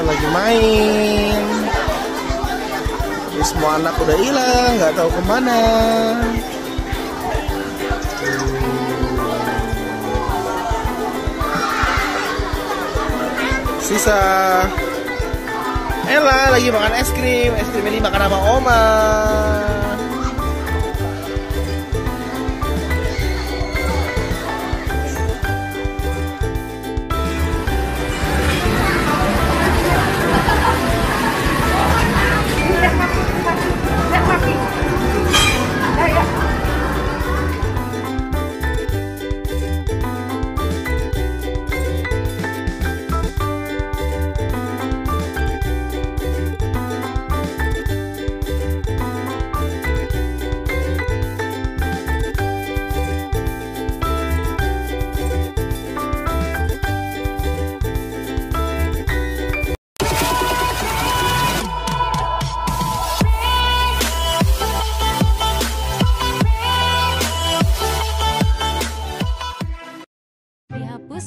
itu lagi main. Jadi semua anak udah hilang, nggak tahu kemana. Sisa Ella lagi makan es krim. Es krim ini makan sama Oma.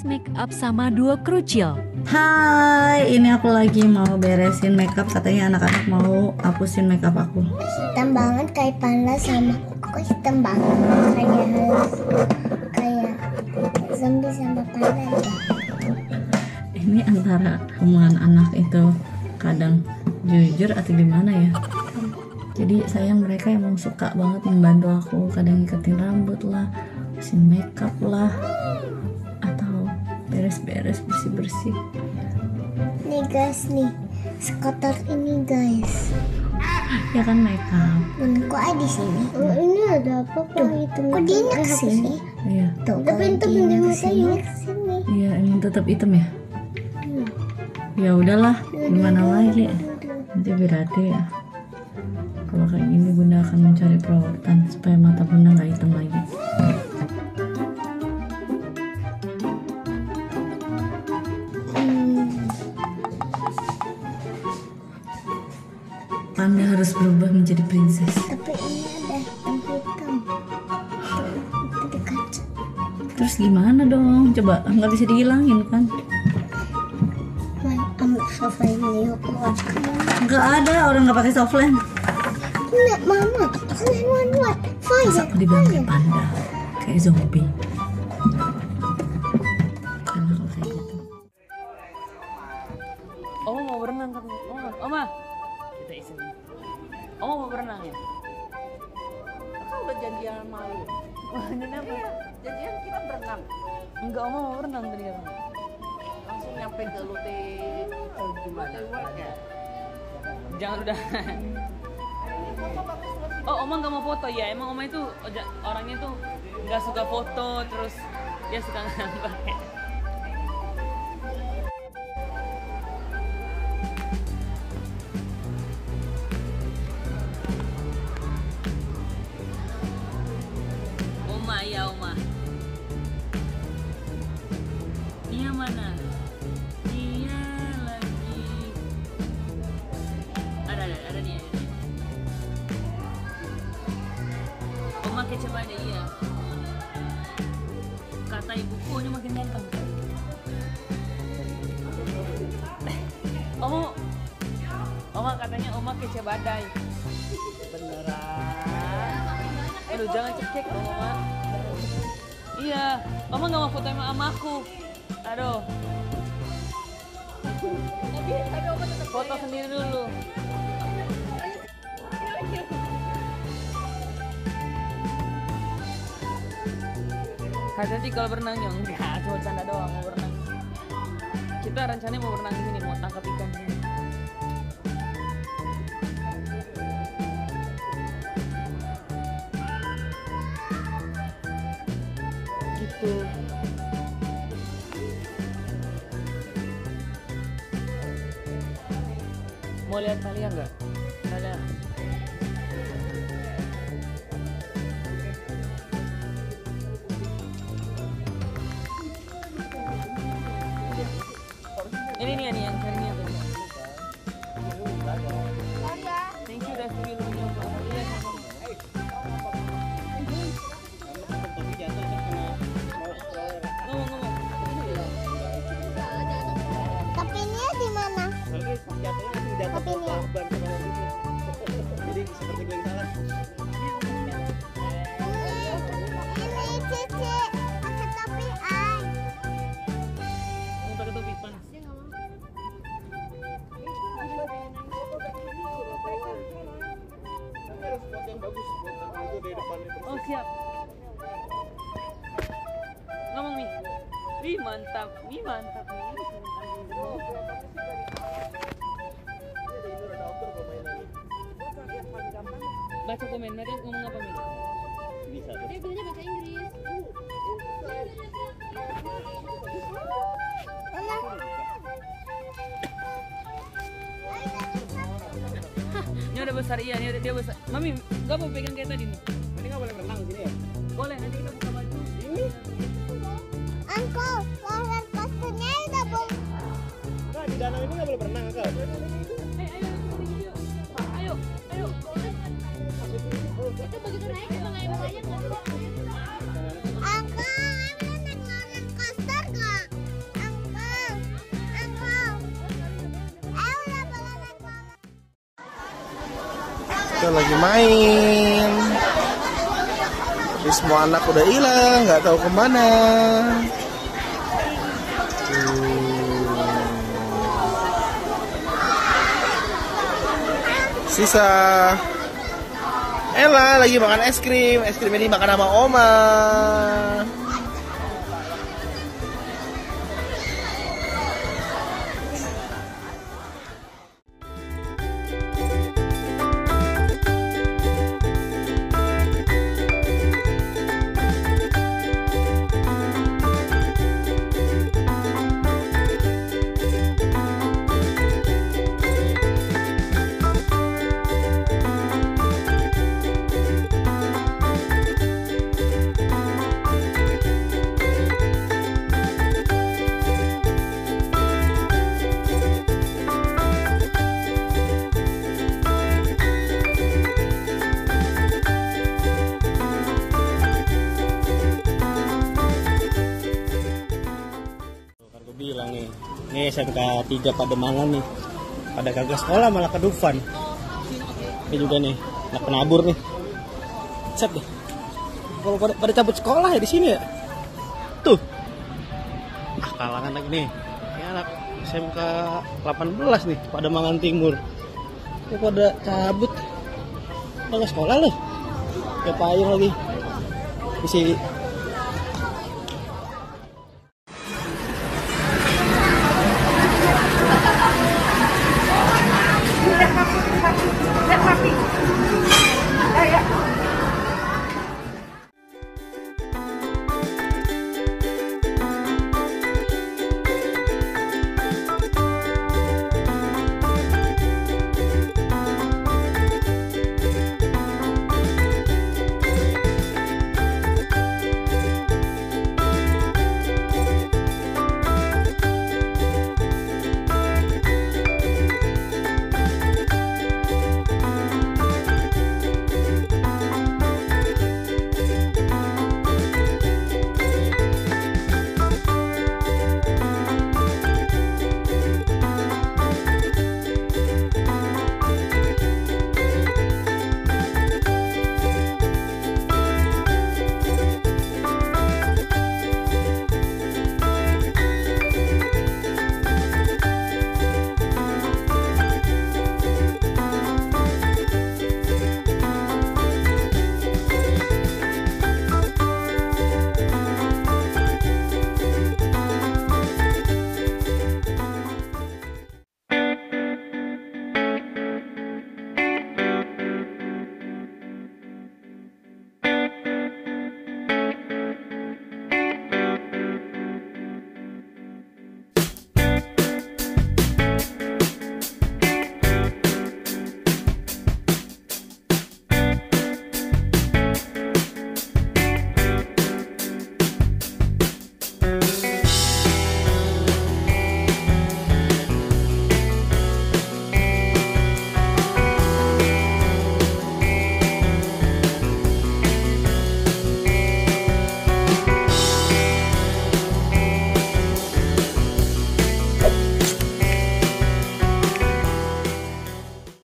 Makeup sama dua kerucil. Hai, ini aku lagi mau beresin makeup, katanya anak-anak mau hapusin makeup aku. Hitam banget kayak panda sama aku, hitam banget kayak zombie sama panda. Ini antara omongan anak itu kadang jujur atau gimana ya. Jadi sayang, mereka emang suka banget membantu aku, kadang ngiketin rambut lah, hapusin makeup lah, beres-beres, bersih-bersih. Nih guys, nih sekotor ini guys. Ya kan makeup. Menurutku ada di sini. Oh, ini ada apa tuh? Kok dia kesini? Iya. Tapi itu benar-benar kesini. Iya, emang tetap hitam ya. Ya udahlah, gimana lagi? Nanti berarti ya. Kalau kayak gini Bunda akan mencari perawatan supaya mata Bunda nggak hitam lagi. Anda harus berubah menjadi princess. Tapi ini ada hitam-hitam. Itu dekat. Terus gimana dong? Coba nggak bisa dihilangin kan? Nggak ada orang nggak pakai softland. Nggak, mama. Masa aku dibilang kayak panda, kayak zombie. Oh mau berenang kan? Oh ma. Kita isi. Oh mau berenang ya? Kau udah janjian malu. Kenapa? Janjian kita berenang. Enggak, Oma mau berenang tadi kan? Langsung nyampe ke Lute. Gimana? Jangan udah. Oh Oma nggak mau foto ya? Emang Oma itu orangnya tuh nggak suka foto, terus dia suka ngambar. Ya Oma, dia mana? Dia lagi ada dia. Oma kecewa deh iya. Kata ibuku dia makin ganteng. Oh, Oma katanya Oma kecewa badai. Beneran? Aduh jangan cek Oma. Iya, Oma nggak mau foto sama aku. Aduh. Foto sendiri dulu. Hati-hati kalau berenang nyong. Enggak, cuma canda doang mau berenang. Kita rencananya mau berenang di sini, mau tangkap ikan di sini. Mau lihat kalian nggak? Ada. Ini nih yang keringnya tuh. Thank you guys. Tapi ini di mana? tutupi pelan. Oh siap. Ngomong Mi. Wih mantap, Mi mantap Mi. Baca komen, mereka ngomong apa Mi? Bisa. Dia bilangnya bahasa Inggris. Ini udah besar, iya, ini dia besar. Mami, gak mau pegang kayak tadi nih. Nanti gak boleh renang sini ya? Boleh, nanti kita buka baju. Ini? Uncle, roller coasternya udah boleh. Enggak, di danau ini gak boleh berenang, Kak. Hey, ayo, ayo. Itu begitu naik, emang air banyak lagi main, terus semua anak udah hilang, nggak tahu kemana. Sisa Ella lagi makan es krim. Es krim ini makan sama Oma. Nih SMK 3 Pademangan nih, pada kagak sekolah malah kedufan. Ini juga nih, anak penabur nih. Set deh. Kalau pada cabut sekolah ya di sini ya. Tuh. Ah, kalangan anak nih. Ini anak SMK 18 nih, Pademangan Timur. Kok pada cabut. Enggak sekolah loh. Kayak payung lagi. Isi